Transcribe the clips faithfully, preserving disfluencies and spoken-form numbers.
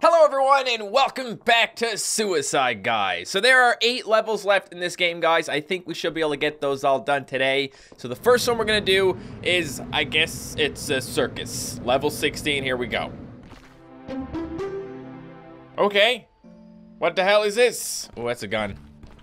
Hello everyone and welcome back to Suicide Guys. So there are eight levels left in this game, guys. I think we should be able to get those all done today. So the first one we're gonna do is, I guess it's a circus. Level sixteen, here we go. Okay. What the hell is this? Oh, that's a gun.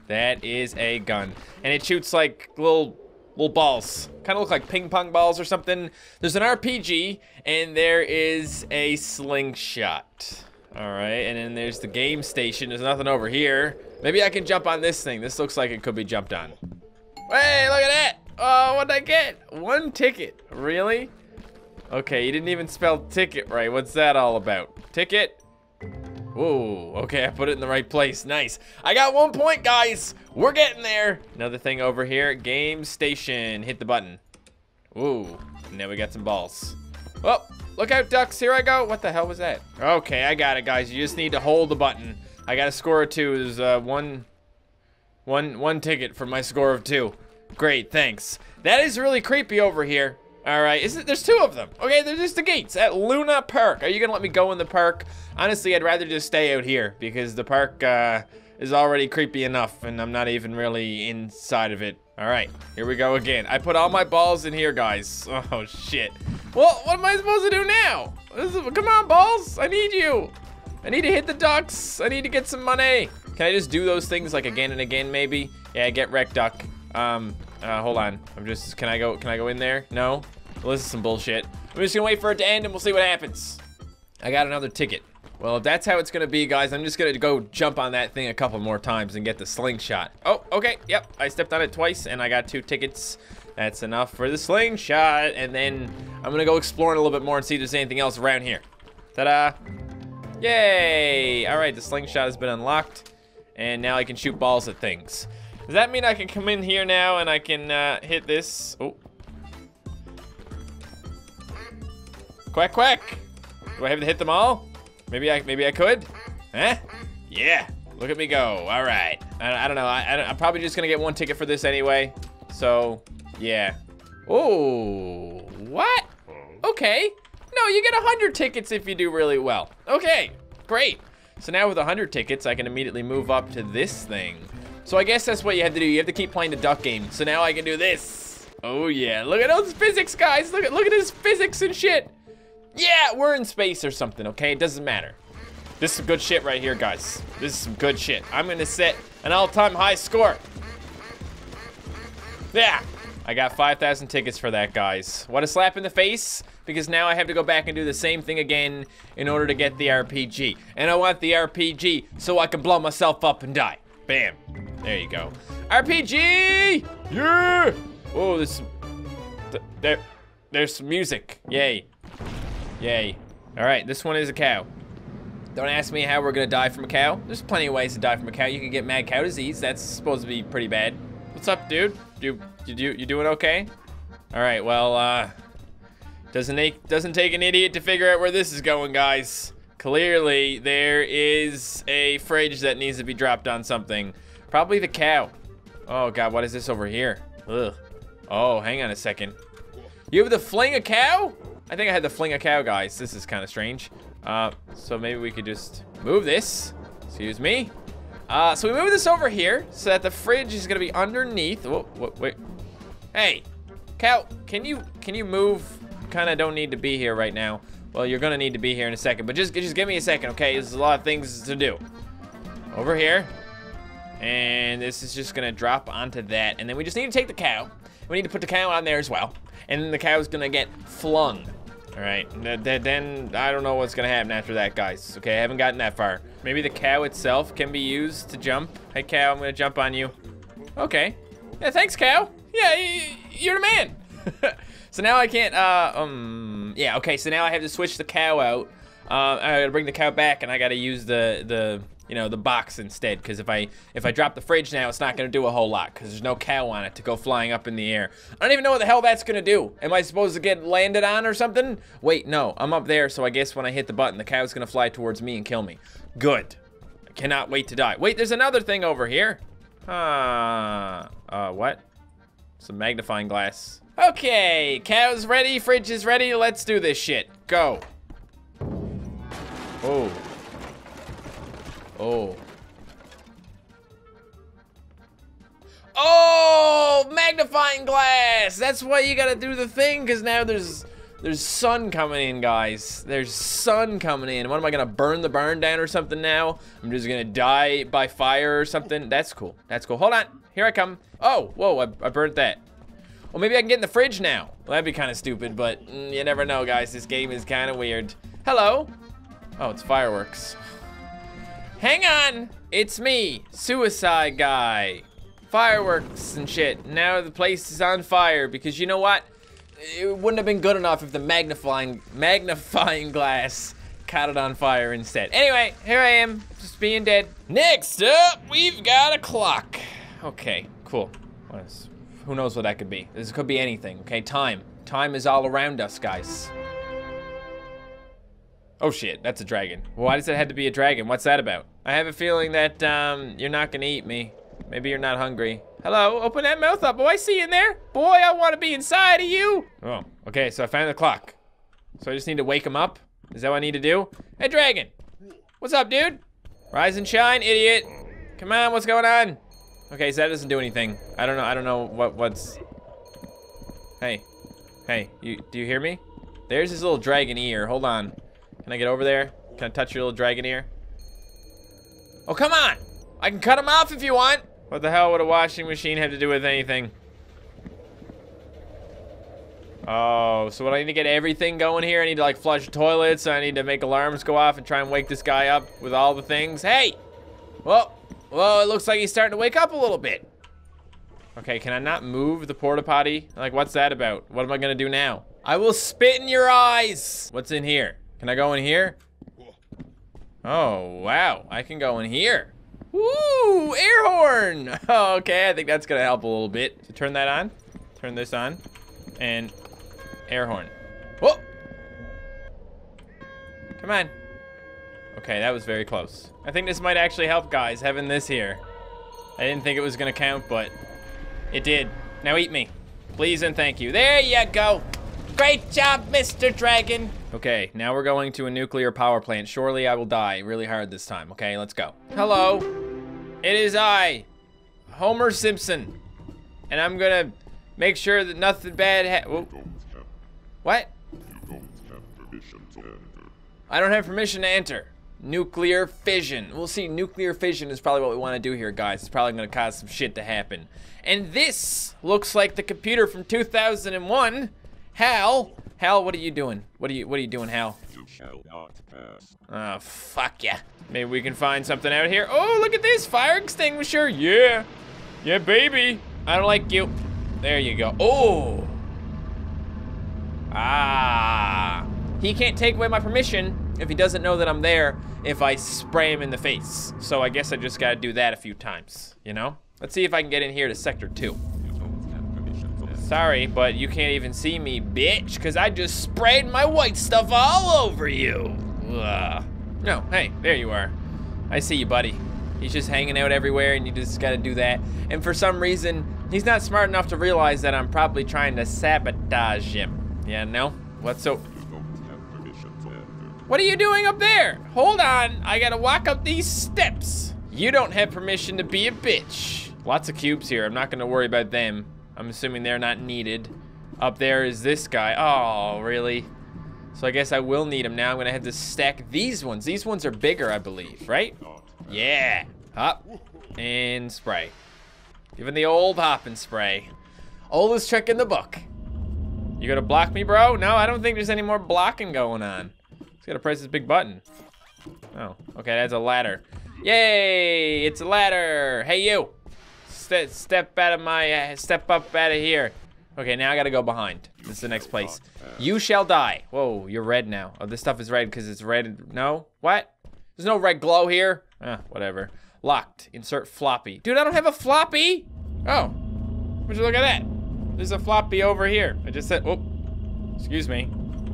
That is a gun. And it shoots like little, little balls. Kind of look like ping pong balls or something. There's an R P G and there is a slingshot. All right, and then there's the game station. There's nothing over here. Maybe I can jump on this thing. This looks like it could be jumped on. Hey, look at that. Oh, what'd I get? One ticket, really? Okay, you didn't even spell ticket right. What's that all about? Ticket? Whoa, okay, I put it in the right place. Nice. I got one point, guys. We're getting there. Another thing over here, game station. Hit the button. Ooh, and now we got some balls. Oh. Look out, ducks, here I go. What the hell was that? Okay, I got it, guys. You just need to hold the button. I got a score of two. There's uh, one, one, one ticket for my score of two. Great, thanks. That is really creepy over here. All right, is it, there's two of them. Okay, they're just the gates at Luna Park. Are you gonna let me go in the park? Honestly, I'd rather just stay out here because the park uh, is already creepy enough and I'm not even really inside of it. All right, here we go again. I put all my balls in here, guys. Oh, shit. Well, what am I supposed to do now? This is, come on, balls. I need you. I need to hit the ducks. I need to get some money. Can I just do those things like again and again, maybe? Yeah, get wrecked, duck. Um, uh, hold on. I'm just, can I go, can I go in there? No? Well, this is some bullshit. I'm just gonna wait for it to end and we'll see what happens. I got another ticket. Well, if that's how it's gonna be, guys, I'm just gonna go jump on that thing a couple more times and get the slingshot. Oh, okay, yep, I stepped on it twice and I got two tickets. That's enough for the slingshot. And then I'm gonna go exploring a little bit more and see if there's anything else around here. Ta-da! Yay! All right, the slingshot has been unlocked and now I can shoot balls at things. Does that mean I can come in here now and I can uh, hit this? Oh. Quack, quack! Do I have to hit them all? Maybe I, maybe I could? Huh? Yeah, look at me go, all right. I, I don't know, I, I don't, I'm probably just gonna get one ticket for this anyway, so, yeah. Oh, what? Okay. No, you get one hundred tickets if you do really well. Okay, great. So now with one hundred tickets, I can immediately move up to this thing. So I guess that's what you have to do, you have to keep playing the duck game. So now I can do this. Oh yeah, look at those physics, guys. Look at, look at his physics and shit. Yeah, we're in space or something, okay? It doesn't matter. This is some good shit right here, guys. This is some good shit. I'm gonna set an all-time high score. Yeah, I got five thousand tickets for that, guys. What a slap in the face, because now I have to go back and do the same thing again in order to get the R P G. And I want the R P G so I can blow myself up and die. Bam, there you go. R P G, yeah! Oh, this, th there, there's some music, yay. Yay. All right, this one is a cow. Don't ask me how we're gonna die from a cow. There's plenty of ways to die from a cow. You can get mad cow disease. That's supposed to be pretty bad. What's up, dude? You you do you doing okay? All right, well, uh, doesn't take doesn't take an idiot to figure out where this is going, guys. Clearly, there is a fridge that needs to be dropped on something. Probably the cow. Oh God, what is this over here? Ugh. Oh, hang on a second. You have to fling a cow? I think I had to fling a cow, guys. This is kind of strange. Uh, so maybe we could just move this. Excuse me. Uh, so we move this over here so that the fridge is gonna be underneath. Whoa, whoa, wait. Hey, cow, can you can you move? Kind of don't need to be here right now. Well, you're gonna need to be here in a second, but just just give me a second, okay? There's a lot of things to do. Over here, and this is just gonna drop onto that, and then we just need to take the cow. We need to put the cow on there as well, and then the cow's gonna get flung. All right, then I don't know what's gonna happen after that, guys. Okay, I haven't gotten that far. Maybe the cow itself can be used to jump. Hey, cow, I'm gonna jump on you. Okay. Yeah, thanks, cow. Yeah, you're the man. So now I can't, uh, um, yeah, okay, so now I have to switch the cow out. Uh, I gotta bring the cow back, and I gotta use the, the, you know, the box instead, because if I if I drop the fridge now, it's not gonna do a whole lot, because there's no cow on it to go flying up in the air. I don't even know what the hell that's gonna do. Am I supposed to get landed on or something? Wait, no, I'm up there, so I guess when I hit the button, the cow's gonna fly towards me and kill me. Good. I cannot wait to die. Wait, there's another thing over here. Uh, uh, what? Some magnifying glass. Okay, cow's ready, fridge is ready, let's do this shit. Go. Oh. Oh. Oh, magnifying glass. That's why you gotta do the thing, because now there's there's sun coming in, guys. There's sun coming in. What am I gonna burn the barn down or something now? I'm just gonna die by fire or something. That's cool. That's cool. Hold on. Here I come. Oh, whoa! I, I burnt that. Well, maybe I can get in the fridge now. Well, that'd be kind of stupid, but mm, you never know, guys. This game is kind of weird. Hello. Oh, it's fireworks. Hang on. It's me, Suicide Guy. Fireworks and shit. Now the place is on fire because you know what? It wouldn't have been good enough if the magnifying magnifying glass caught it on fire instead. Anyway, here I am, just being dead. Next up, we've got a clock. Okay, cool. What is, who knows what that could be? This could be anything, okay? Time. Time is all around us, guys. Oh shit, that's a dragon. Why does it have to be a dragon? What's that about? I have a feeling that um, you're not gonna eat me. Maybe you're not hungry. Hello, open that mouth up. Oh, I see you in there. Boy, I want to be inside of you. Oh, okay, so I found the clock. So I just need to wake him up? Is that what I need to do? Hey, dragon. What's up, dude? Rise and shine, idiot. Come on, what's going on? Okay, so that doesn't do anything. I don't know, I don't know what, what's... Hey, hey, you do you hear me? There's his little dragon ear, hold on. Can I get over there? Can I touch your little dragon ear? Oh, come on. I can cut him off if you want. What the hell would a washing machine have to do with anything? Oh, so what, I need to get everything going here? I need to like flush toilets, I need to make alarms go off and try and wake this guy up with all the things. Hey! Whoa, whoa, it looks like he's starting to wake up a little bit. Okay, can I not move the porta potty? Like, what's that about? What am I gonna do now? I will spit in your eyes! What's in here? Can I go in here? Oh, wow, I can go in here. Woo, air horn! Oh, okay, I think that's gonna help a little bit. So turn that on, turn this on, and air horn. Whoa! Come on. Okay, that was very close. I think this might actually help, guys, having this here. I didn't think it was gonna count, but it did. Now eat me, please and thank you. There you go. Great job, Mister Dragon. Okay, now we're going to a nuclear power plant. Surely I will die really hard this time. Okay, let's go. Hello. It is I, Homer Simpson, and I'm gonna make sure that nothing bad ha- What? You don't have permission to enter. I don't have permission to enter. Nuclear fission. We'll see, nuclear fission is probably what we wanna do here, guys. It's probably gonna cause some shit to happen. And this looks like the computer from two thousand one. Hal, Hal, what are you doing? What are you, what are you doing, Hal? You shall not pass. Oh, fuck yeah. Maybe we can find something out here. Oh, look at this, fire extinguisher. Yeah, yeah, baby. I don't like you. There you go. Oh. Ah. He can't take away my permission if he doesn't know that I'm there if I spray him in the face. So I guess I just gotta do that a few times, you know? Let's see if I can get in here to sector two. Sorry, but you can't even see me, bitch, because I just sprayed my white stuff all over you. Ugh. No, hey, there you are. I see you, buddy. He's just hanging out everywhere, and you just got to do that. And for some reason, he's not smart enough to realize that I'm probably trying to sabotage him. Yeah, no? What's so... What are you doing up there? Hold on. I got to walk up these steps. You don't have permission to be a bitch. Lots of cubes here. I'm not going to worry about them. I'm assuming they're not needed. Up there is this guy. Oh, really? So I guess I will need him now. I'm gonna have to stack these ones. These ones are bigger, I believe, right? Yeah. Hop and spray. Give him the old hop and spray. Oldest trick in the book. You gonna block me, bro? No, I don't think there's any more blocking going on. Just gotta press this big button. Oh, okay, that's a ladder. Yay, it's a ladder. Hey, you. Step, step out of my, uh, step up out of here. Okay, now I gotta go behind. This is the next place. You shall die. Whoa, you're red now. Oh, this stuff is red because it's red. No, what? There's no red glow here. Ah, whatever. Locked, insert floppy. Dude, I don't have a floppy. Oh, would you look at that? There's a floppy over here. I just said, oh, excuse me.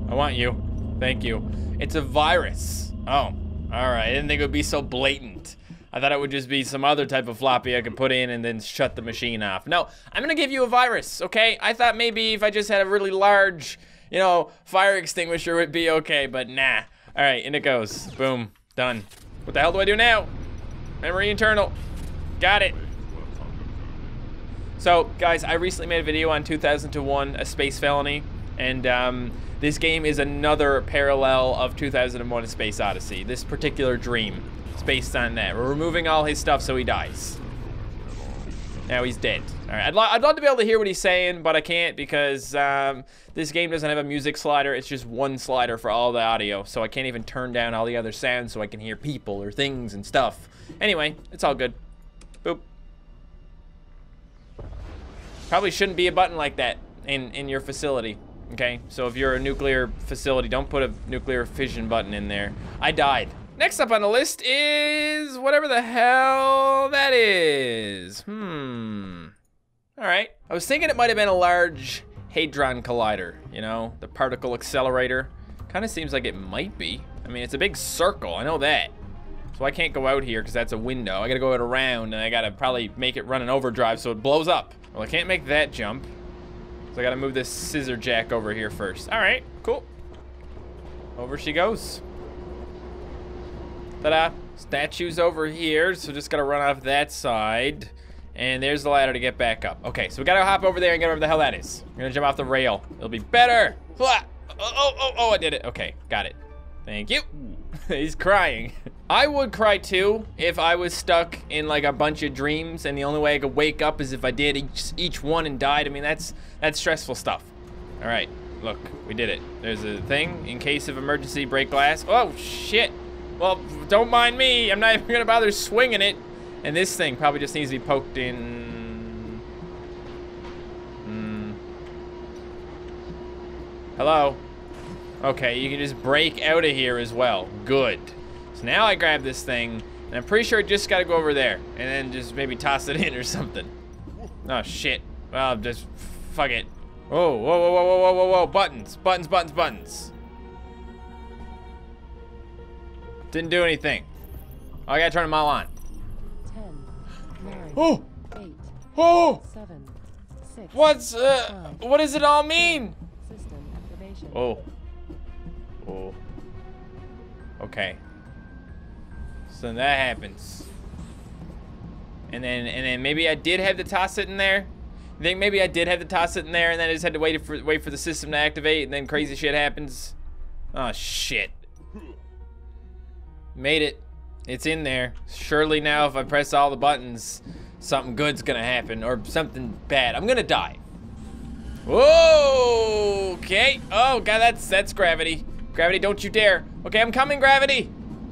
I want you, thank you. It's a virus. Oh, all right, I didn't think it would be so blatant. I thought it would just be some other type of floppy I could put in and then shut the machine off. No, I'm gonna give you a virus, okay? I thought maybe if I just had a really large, you know, fire extinguisher would be okay, but nah. All right, in it goes. Boom, done. What the hell do I do now? Memory internal. Got it. So, guys, I recently made a video on two thousand one A Space Felony, and um, this game is another parallel of two thousand one A Space Odyssey. This particular dream is based on that. We're removing all his stuff so he dies. Now he's dead. All right, I'd, lo I'd love to be able to hear what he's saying, but I can't because um, this game doesn't have a music slider. It's just one slider for all the audio, so I can't even turn down all the other sounds so I can hear people or things and stuff. Anyway, it's all good. Boop. Probably shouldn't be a button like that in, in your facility, okay? So if you're a nuclear facility, don't put a nuclear fission button in there. I died. Next up on the list is whatever the hell that is. Hmm. All right. I was thinking it might have been a Large Hadron Collider, you know, the particle accelerator. Kind of seems like it might be. I mean, it's a big circle. I know that. So I can't go out here because that's a window. I got to go out around, and I got to probably make it run an overdrive so it blows up. Well, I can't make that jump. So I got to move this scissor jack over here first. All right. Cool. Over she goes. Ta-da. Statue's over here, so just gotta run off that side. And there's the ladder to get back up. Okay, so we gotta hop over there and get whatever the hell that is. We're gonna jump off the rail. It'll be better. Oh, oh, oh, oh, I did it. Okay, got it. Thank you. He's crying. I would cry too if I was stuck in like a bunch of dreams and the only way I could wake up is if I did each, each one and died. I mean, that's, that's stressful stuff. All right, look, we did it. There's a thing in case of emergency, break glass. Oh, shit. Well, don't mind me. I'm not even gonna bother swinging it. And this thing probably just needs to be poked in. Mm. Hello? Okay, you can just break out of here as well. Good. So now I grab this thing, and I'm pretty sure I just gotta go over there, and then just maybe toss it in or something. Oh, shit. Well, just fuck it. Oh, whoa, whoa, whoa, whoa, whoa, whoa, whoa. Buttons, buttons, buttons, buttons. Didn't do anything. Oh, I gotta turn them all on. ten, nine, oh! eight, oh! seven, six, What's, uh, five, what does it all mean? System activation. Oh. Oh. Okay. So that happens. And then, and then maybe I did have to toss it in there. I think maybe I did have to toss it in there and then I just had to wait for, wait for the system to activate and then crazy shit happens. Oh, shit. Made it. It's in there. Surely now if I press all the buttons, something good's gonna happen or something bad. I'm gonna die. Whoa! Okay. Oh, God, that's that's gravity. Gravity, don't you dare. Okay, I'm coming, gravity.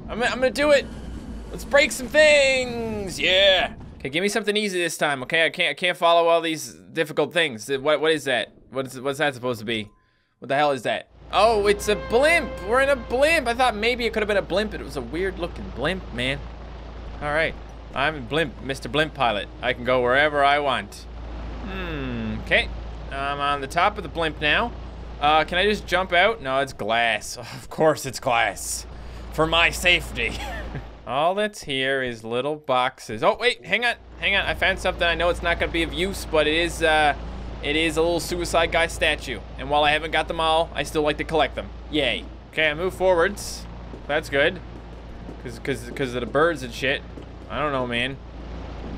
I'm, I'm gonna do it. Let's break some things. Yeah. Okay, give me something easy this time, okay? I can't I can't follow all these difficult things. What, what is that? What is, what's that supposed to be? What the hell is that? Oh, it's a blimp. We're in a blimp. I thought maybe it could have been a blimp, but it was a weird-looking blimp, man. All right. I'm a blimp, Mister Blimp Pilot. I can go wherever I want. Hmm, okay. I'm on the top of the blimp now. Uh, can I just jump out? No, it's glass. Of course it's glass. For my safety. All that's here is little boxes. Oh, wait, hang on. Hang on. I found something. I know it's not going to be of use, but it is... Uh, It is a little Suicide Guy statue. And while I haven't got them all, I still like to collect them. Yay. Okay, I move forwards. That's good. Cause, cause, cause of the birds and shit. I don't know, man.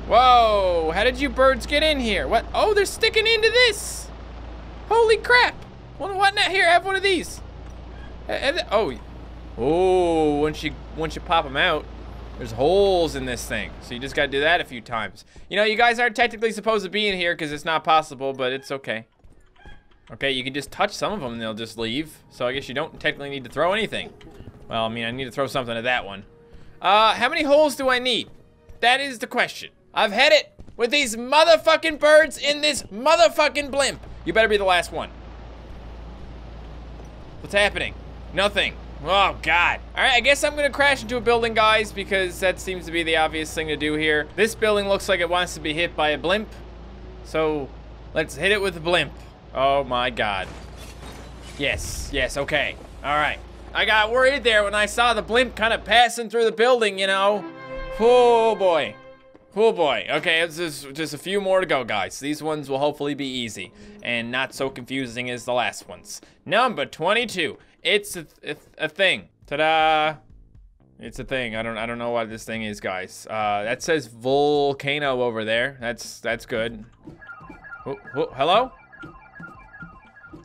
Whoa, how did you birds get in here? What? Oh, they're sticking into this. Holy crap. Well, what now? Here, have one of these. Oh, oh, once you, once you pop them out. There's holes in this thing, so you just gotta do that a few times. You know, you guys aren't technically supposed to be in here because it's not possible, but it's okay. Okay, you can just touch some of them and they'll just leave. So I guess you don't technically need to throw anything. Well, I mean, I need to throw something at that one. Uh, how many holes do I need? That is the question. I've had it with these motherfucking birds in this motherfucking blimp. You better be the last one. What's happening? Nothing. Oh, God. All right, I guess I'm gonna crash into a building, guys, because that seems to be the obvious thing to do here. This building looks like it wants to be hit by a blimp, so let's hit it with a blimp. Oh, my God. Yes, yes, okay. All right. I got worried there when I saw the blimp kind of passing through the building, you know. Oh, boy. Oh, boy. Okay, it's just, just a few more to go, guys. These ones will hopefully be easy and not so confusing as the last ones. Number twenty-two. It's a, th a thing. Ta-da. It's a thing. I don't I don't know what this thing is, guys. Uh, that says volcano over there. That's that's good. Oh, oh, hello?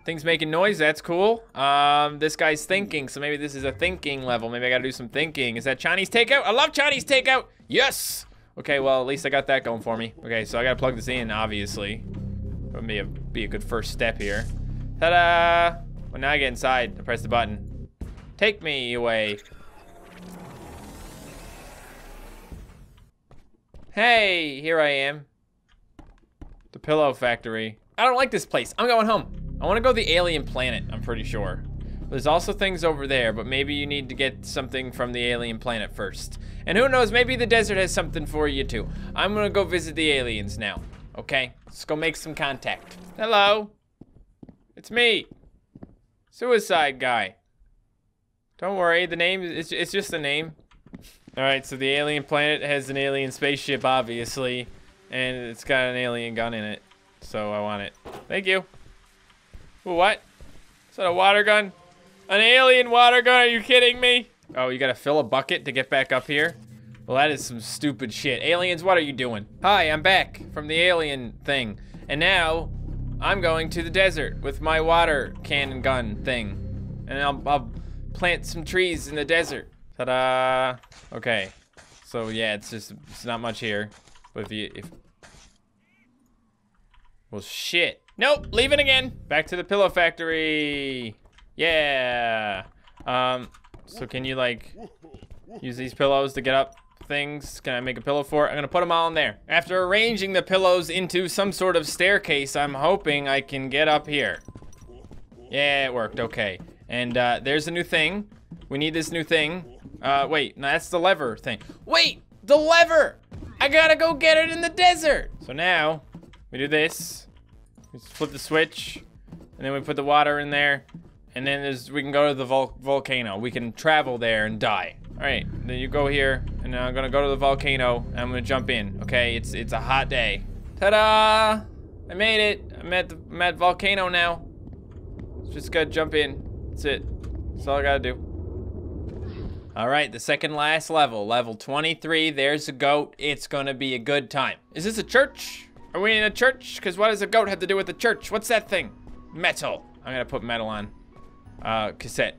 Thing's making noise. That's cool. Um, this guy's thinking, so maybe this is a thinking level. Maybe I gotta do some thinking. Is that Chinese takeout? I love Chinese takeout. Yes. Okay, well, at least I got that going for me. Okay, so I gotta plug this in, obviously. That would be a, be a good first step here. Ta-da! Well, now I get inside. I press the button. Take me away. Hey, here I am. The pillow factory. I don't like this place. I'm going home. I wanna go to the alien planet, I'm pretty sure. There's also things over there, but maybe you need to get something from the alien planet first. And who knows, maybe the desert has something for you too. I'm gonna go visit the aliens now. Okay, let's go make some contact. Hello. It's me. Suicide Guy. Don't worry, the name, it's, it's just the name. All right, so the alien planet has an alien spaceship, obviously, and it's got an alien gun in it, so I want it. Thank you. Ooh, what? Is that a water gun? An alien water gun, are you kidding me? Oh, you gotta fill a bucket to get back up here? Well, that is some stupid shit. Aliens, what are you doing? Hi, I'm back from the alien thing, and now I'm going to the desert with my water cannon gun thing, and I'll, I'll plant some trees in the desert. Ta-da! Okay, so yeah, it's just, it's not much here, but if you, if... Well, shit. Nope, leave it again. Back to the pillow factory. Yeah. Um, so can you like, use these pillows to get up things? Can I make a pillow for it? I'm gonna put them all in there. After arranging the pillows into some sort of staircase, I'm hoping I can get up here. Yeah, it worked, okay. And uh, there's a new thing. We need this new thing. Uh, wait, no, that's the lever thing. Wait, the lever! I gotta go get it in the desert! So now, we do this. We flip the switch, and then we put the water in there, and then there's, we can go to the vol volcano. We can travel there and die. All right, then you go here, and now I'm gonna go to the volcano, and I'm gonna jump in, okay? It's it's a hot day. Ta-da! I made it. I'm at, the, I'm at volcano now. Just gotta jump in. That's it. That's all I gotta do. All right, the second last level, level twenty-three, there's a goat. It's gonna be a good time. Is this a church? Are we in a church? Cause what does a goat have to do with the church? What's that thing? Metal. I'm gonna put metal on. Uh, cassette,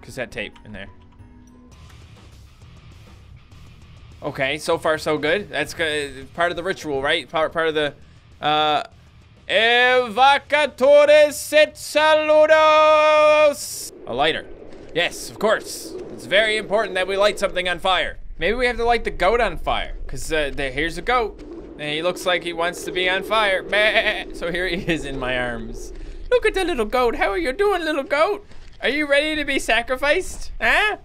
cassette tape in there. Okay, so far so good. That's part of the ritual, right? Part, part of the, uh, Evocatores et saludos. A lighter. Yes, of course. It's very important that we light something on fire. Maybe we have to light the goat on fire. Cause uh, there, here's a goat. And he looks like he wants to be on fire. So here he is in my arms. Look at the little goat. How are you doing, little goat? Are you ready to be sacrificed? Huh?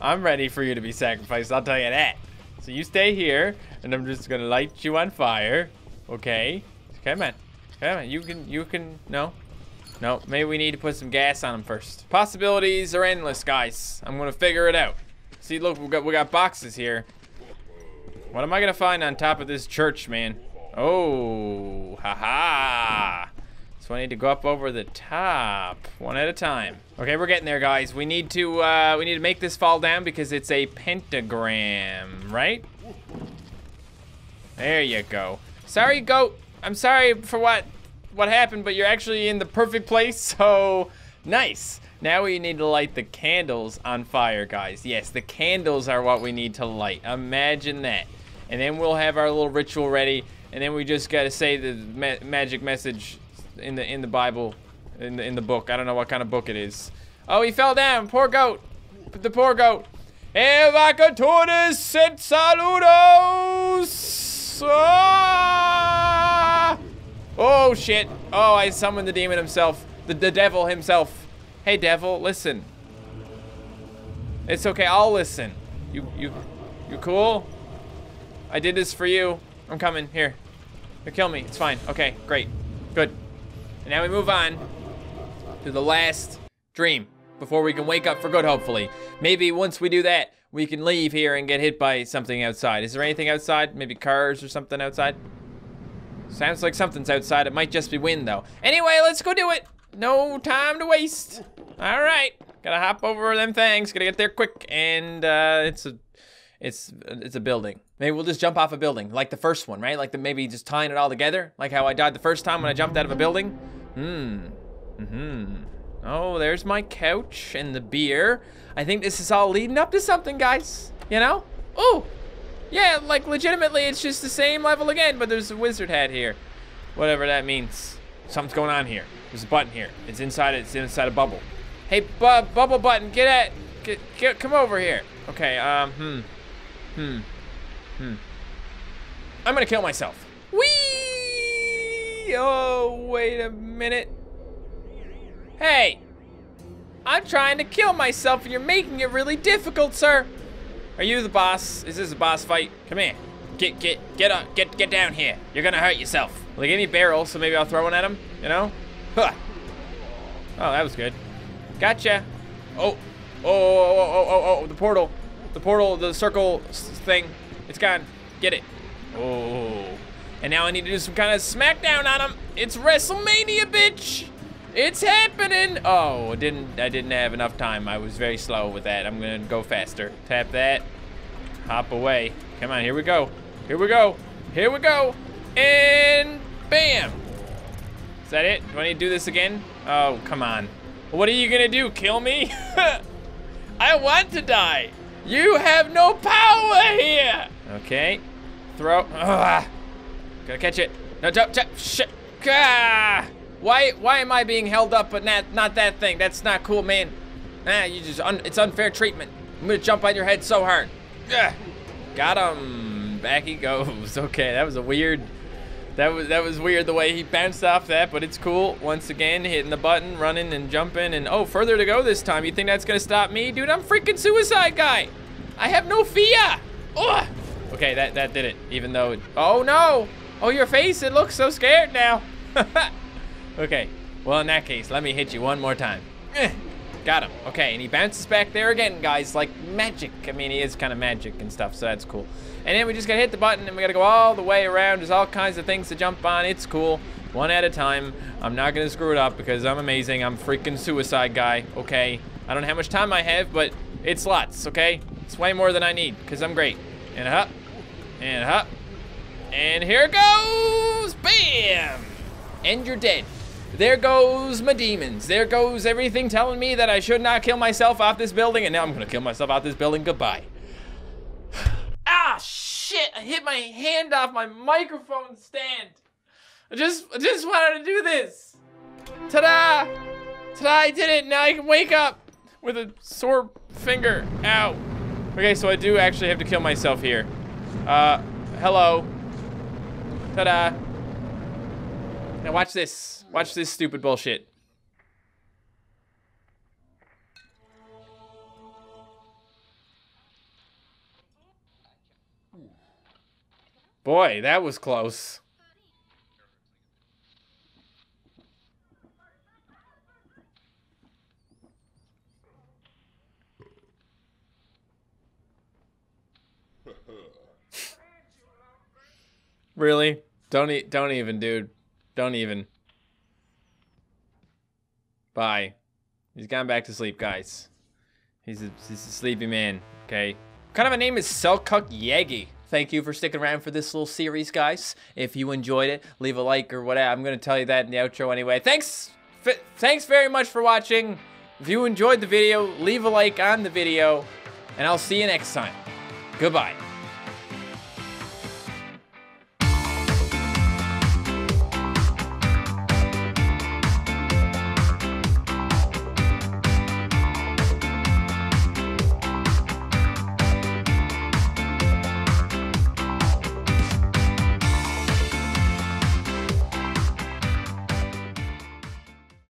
I'm ready for you to be sacrificed, I'll tell you that. So you stay here, and I'm just gonna light you on fire. Okay. Come on. Come on, you can, you can, no. No, maybe we need to put some gas on them first. Possibilities are endless, guys. I'm gonna figure it out. See, look, we got, we got boxes here. What am I gonna find on top of this church, man? Oh, haha. So I need to go up over the top, one at a time. Okay, we're getting there, guys. We need to, uh, we need to make this fall down because it's a pentagram, right? There you go. Sorry, goat. I'm sorry for what? What happened, but you're actually in the perfect place, so nice. Now we need to light the candles on fire, guys. Yes, the candles are what we need to light. Imagine that. And then we'll have our little ritual ready, and then we just gotta say the ma magic message in the in the Bible, in the, in the book. I don't know what kind of book it is. Oh, he fell down, poor goat. The poor goat. Evocatores et saludos. Ah! Oh shit, oh, I summoned the demon himself, the, the devil himself. Hey devil, listen. It's okay, I'll listen. You, you, you cool? I did this for you. I'm coming, here. You kill me, it's fine, okay, great, good. And now we move on to the last dream before we can wake up for good, hopefully. Maybe once we do that, we can leave here and get hit by something outside. Is there anything outside? Maybe cars or something outside? Sounds like something's outside. It might just be wind, though. Anyway, let's go do it. No time to waste. All right. Gotta hop over them things. Gotta get there quick. And uh, it's a, it's, it's a building. Maybe we'll just jump off a building, like the first one, right? Like the, maybe just tying it all together, like how I died the first time when I jumped out of a building. Hmm. Mm-hmm. Oh, there's my couch and the beer. I think this is all leading up to something, guys. You know? Oh, yeah. Like legitimately, it's just the same level again, but there's a wizard hat here, whatever that means. Something's going on here. There's a button here. It's inside. It's inside a bubble. Hey, bu bubble button, get at, get, get, come over here. Okay. Um. Hmm. Hmm. Hmm. I'm gonna kill myself. Whee! Oh, wait a minute. Hey, I'm trying to kill myself and you're making it really difficult, sir. Are you the boss? Is this a boss fight? Come here. Get, get, get up, get, get down here. You're gonna hurt yourself. Well, they gave me a barrel, so maybe I'll throw one at him, you know? Huh. Oh, that was good. Gotcha. Oh, oh, oh, oh, oh, oh, the portal. The portal, the circle thing. It's gone. Get it. Oh. And now I need to do some kind of smackdown on him. It's WrestleMania, bitch. It's happening! Oh, I didn't, I didn't have enough time. I was very slow with that. I'm gonna go faster. Tap that. Hop away. Come on, here we go. Here we go. Here we go. And bam! Is that it? Do I need to do this again? Oh, come on. What are you gonna do? Kill me? I want to die! You have no power here! Okay. Throw. Ugh. Gotta catch it. No, jump, jump. Shit. Gah! Why, why am I being held up but not, not that thing? That's not cool, man. Nah, you just, un, it's unfair treatment. I'm gonna jump on your head so hard. Ugh. Got him, back he goes. Okay, that was a weird, that was, that was weird the way he bounced off that, but it's cool. Once again, hitting the button, running and jumping, and oh, further to go this time. You think that's gonna stop me? Dude, I'm freaking Suicide Guy. I have no fear. Ugh. Okay, that, that did it, even though, it, oh no. Oh, your face, it looks so scared now. Okay, well in that case, let me hit you one more time. Eh, got him. Okay, and he bounces back there again, guys, like magic. I mean, he is kind of magic and stuff, so that's cool. And then we just gotta hit the button and we gotta go all the way around. There's all kinds of things to jump on. It's cool, one at a time. I'm not gonna screw it up because I'm amazing. I'm freaking Suicide Guy, okay? I don't know how much time I have, but it's lots, okay? It's way more than I need because I'm great. And up, and up, and here it goes, bam! And you're dead. There goes my demons. There goes everything telling me that I should not kill myself off this building, and now I'm gonna kill myself off this building. Goodbye. Ah, shit, I hit my hand off my microphone stand. I just, I just wanted to do this. Ta-da! Ta-da, I did it. Now I can wake up with a sore finger. Ow. Okay, so I do actually have to kill myself here. Uh, hello. Ta-da. Now watch this. Watch this stupid bullshit. Boy, that was close. Really? Don't e- don't even, dude. Don't even. Bye. He's gone back to sleep, guys. He's a, he's a sleepy man, okay? What kind of a name is Selkuk Yagi? Thank you for sticking around for this little series, guys. If you enjoyed it, leave a like or whatever. I'm gonna tell you that in the outro anyway. Thanks, f thanks very much for watching. If you enjoyed the video, leave a like on the video, and I'll see you next time. Goodbye.